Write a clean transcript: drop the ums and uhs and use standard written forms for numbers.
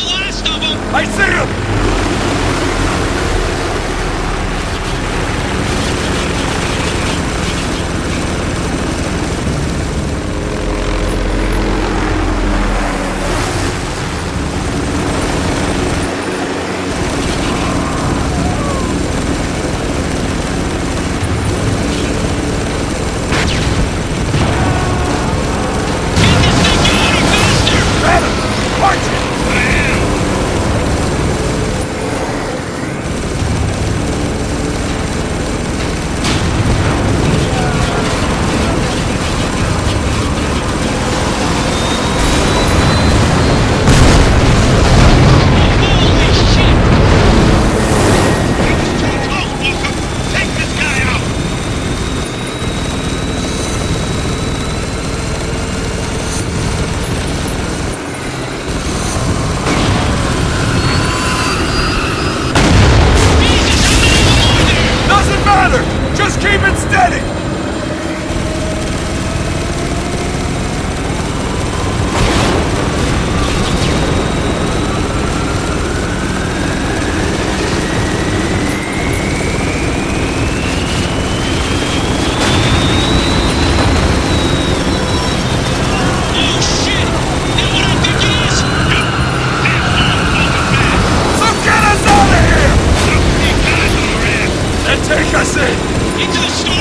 the last of them! I see him! Take us in! Into the storm!